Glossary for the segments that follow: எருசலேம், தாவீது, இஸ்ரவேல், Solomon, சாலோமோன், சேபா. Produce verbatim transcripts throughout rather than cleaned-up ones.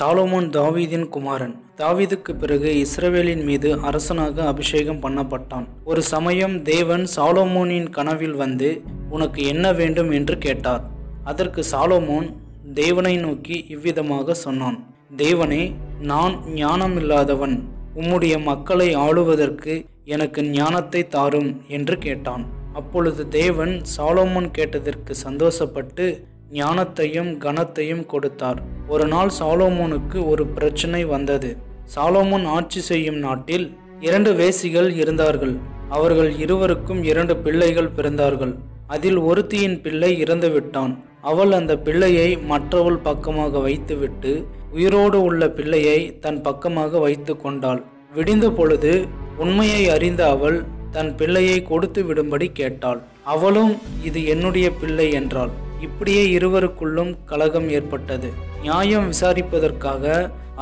சாலோமோன் தாவீதின் குமாரன். தாவீதுக்கு பிறகு இஸ்ரவேலின் மீது அரசனாக அபிஷேகம் பண்ணப்பட்டான். ஒரு சமயம் தேவன் சாலோமோனின் கனவில் வந்து உனக்கு என்ன வேண்டும் என்று கேட்டார். அதற்கு சாலோமோன் தேவனை நோக்கி இவ்விதமாக சொன்னான், தேவனே, நான் ஞானமில்லாதவன், உம்முடைய மக்களை ஆளுவதற்கு எனக்கு ஞானத்தை தாரும் என்று கேட்டான். அப்பொழுது தேவன் சாலோமோன் கேட்டதற்கு சந்தோஷப்பட்டு ஞானத்தையும் கனத்தையும் கொடுத்தார். ஒரு நாள் சாலோமோனுக்கு ஒரு பிரச்சனை வந்தது. சாலோமோன் ஆட்சி செய்யும் நாட்டில் இரண்டு வேசிகள் இருந்தார்கள். அவர்கள் இருவருக்கும் இரண்டு பிள்ளைகள் பிறந்தார்கள். அதில் ஒருத்தியின் பிள்ளை இறந்துவிட்டான். அவள் அந்த பிள்ளையை மற்றவள் பக்கமாக வைத்துவிட்டு உயிரோடு உள்ள பிள்ளையை தன் பக்கமாக வைத்து கொண்டாள். விடிந்த பொழுது உண்மையை அறிந்த அவள் தன் பிள்ளையை கொடுத்து விடும்படி கேட்டாள். அவளும் இது என்னுடைய பிள்ளை என்றாள். இப்படியே இருவருக்குள்ளும் கலகம் ஏற்பட்டது. நியாயம் விசாரிப்பதற்காக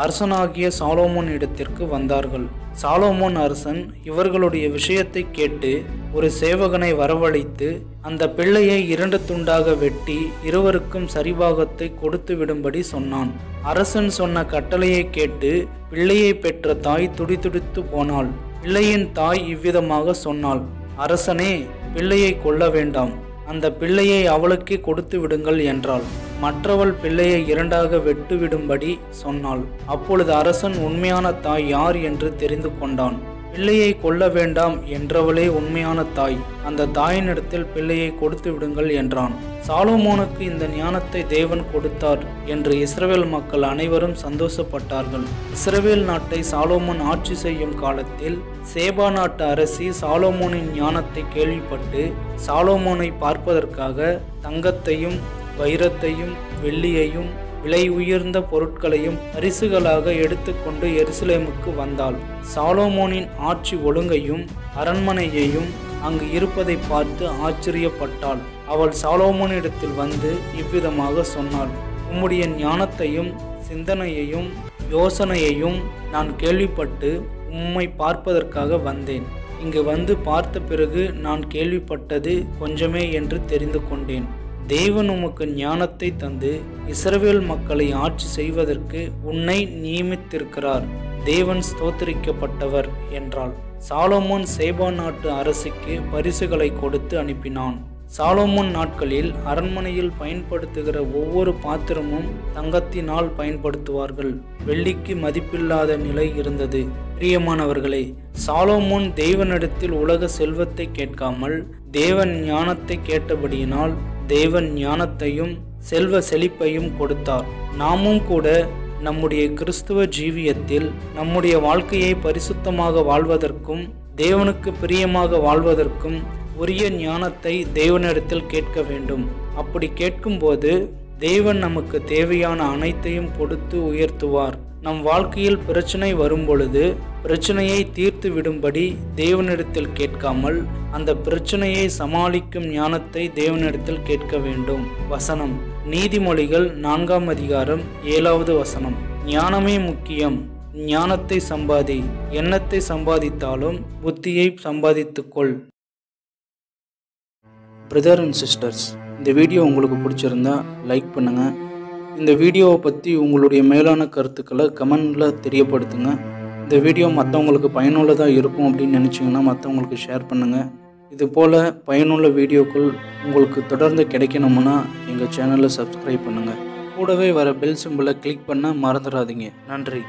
அரசனாகிய சாலோமோன் இடத்திற்கு வந்தார்கள். சாலோமோன் அரசன் இவர்களுடைய விஷயத்தை கேட்டு ஒரு சேவகனை வரவழைத்து அந்த பிள்ளையை இரண்டு துண்டாக வெட்டி இருவருக்கும் சரிபாகத்தை கொடுத்து விடும்படி சொன்னான். அரசன் சொன்ன கட்டளையை கேட்டு பிள்ளையை பெற்ற தாய் துடிதுடித்து போனாள். பிள்ளையின் தாய் இவ்விதமாக சொன்னாள், அரசனே, பிள்ளையை கொல்ல வேண்டாம், அந்த பிள்ளையை அவளுக்கு கொடுத்து விடுங்கள் என்றாள். மற்றவள் பிள்ளையை இரண்டாக வெட்டுவிடும்படி சொன்னாள். அப்பொழுது அரசன் உண்மையான தாய் யார் என்று தெரிந்து கொண்டான். பிள்ளையை கொல்ல வேண்டாம் என்றவளே உண்மையான தாய். அந்த தாயினிடத்தில் பிள்ளையை கொடுத்து விடுங்கள் என்றான். சாலோமோனுக்கு இந்த ஞானத்தை தேவன் கொடுத்தார் என்று இஸ்ரவேல் மக்கள் அனைவரும் சந்தோஷப்பட்டார்கள். இஸ்ரவேல் நாட்டை சாலோமோன் ஆட்சி செய்யும் காலத்தில் சேபா நாட்டு அரசி சாலோமோனின் ஞானத்தை கேள்விப்பட்டு சாலோமோனை பார்ப்பதற்காக தங்கத்தையும் வைரத்தையும் வெள்ளியையும் விலை உயர்ந்த பொருட்களையும் பரிசுகளாக எடுத்துக்கொண்டு எருசலேமுக்கு வந்தாள். சாலோமோனின் ஆட்சி ஒழுங்கையும் அரண்மனையையும் அங்கு இருப்பதை பார்த்து ஆச்சரியப்பட்டாள். அவள் சாலோமோனிடத்தில் வந்து இவ்விதமாக சொன்னாள், உம்முடைய ஞானத்தையும் சிந்தனையையும் யோசனையையும் நான் கேள்விப்பட்டு உம்மை பார்ப்பதற்காக வந்தேன். இங்கு வந்து பார்த்த பிறகு நான் கேள்விப்பட்டது கொஞ்சமே என்று தெரிந்து கொண்டேன். தேவன் உமக்கு ஞானத்தை தந்து இஸ்ரவேல் மக்களை ஆட்சி செய்வதற்கு உன்னை நியமித்திருக்கிறார். தேவன் ஸ்தோத்திரிக்கப்பட்டவர் என்றாள். சாலோமோன் சேபா நாட்டு அரசுக்கு பரிசுகளை கொடுத்து அனுப்பினான். சாலோமோன் நாட்களில் அரண்மனையில் பயன்படுத்துகிற ஒவ்வொரு பாத்திரமும் தங்கத்தினால் பயன்படுத்துவார்கள். வெள்ளிக்கு மதிப்பில்லாத நிலை இருந்தது. பிரியமானவர்களே, சாலோமோன் தேவனிடத்தில் உலக செல்வத்தை கேட்காமல் தேவன் ஞானத்தை கேட்டபடியினால் தேவன் ஞானத்தையும் செல்வ செழிப்பையும் கொடுத்தார். நாமும் கூட நம்முடைய கிறிஸ்துவ ஜீவியத்தில் நம்முடைய வாழ்க்கையை பரிசுத்தமாக வாழ்வதற்கும் தேவனுக்கு பிரியமாக வாழ்வதற்கும் உரிய ஞானத்தை தேவனிடத்தில் கேட்க வேண்டும். அப்படி கேட்கும்போது தேவன் நமக்கு தேவையான அனைத்தையும் கொடுத்து உயர்த்துவார். நம் வாழ்க்கையில் பிரச்சனை வரும் பொழுது பிரச்சனையை தீர்த்து விடும்படி தேவனிடத்தில் கேட்காமல் அந்த பிரச்சனையை சமாளிக்கும் ஞானத்தை தேவனிடத்தில் கேட்க வேண்டும். வசனம் நீதிமொழிகள் நான்காம் அதிகாரம் ஏழாவது வசனம். ஞானமே முக்கியம், ஞானத்தை சம்பாதி, எண்ணத்தை சம்பாதித்தாலும் புத்தியை சம்பாதித்துக்கொள். பிரதர் அண்ட் சிஸ்டர்ஸ், இந்த வீடியோ உங்களுக்கு பிடிச்சிருந்தா லைக் பண்ணுங்கள். இந்த வீடியோவை பற்றி உங்களுடைய மேலான கருத்துக்களை கமெண்டில் தெரியப்படுத்துங்க. இந்த வீடியோ மற்றவங்களுக்கு பயனுள்ளதாக இருக்கும் அப்படின்னு நினச்சிங்கன்னா மற்றவங்களுக்கு ஷேர் பண்ணுங்கள். இதுபோல் பயனுள்ள வீடியோக்கள் உங்களுக்கு தொடர்ந்து கிடைக்கணும்னா எங்கள் சேனலை சப்ஸ்கிரைப் பண்ணுங்கள். கூடவே வர பெல் சிம்பிளை கிளிக் பண்ண மறந்துடாதீங்க. நன்றி.